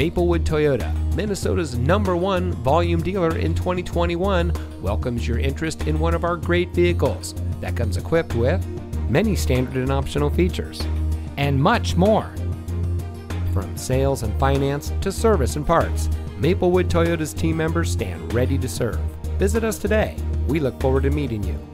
Maplewood Toyota, Minnesota's #1 volume dealer in 2021, welcomes your interest in one of our great vehicles that comes equipped with many standard and optional features and much more. From sales and finance to service and parts, Maplewood Toyota's team members stand ready to serve. Visit us today. We look forward to meeting you.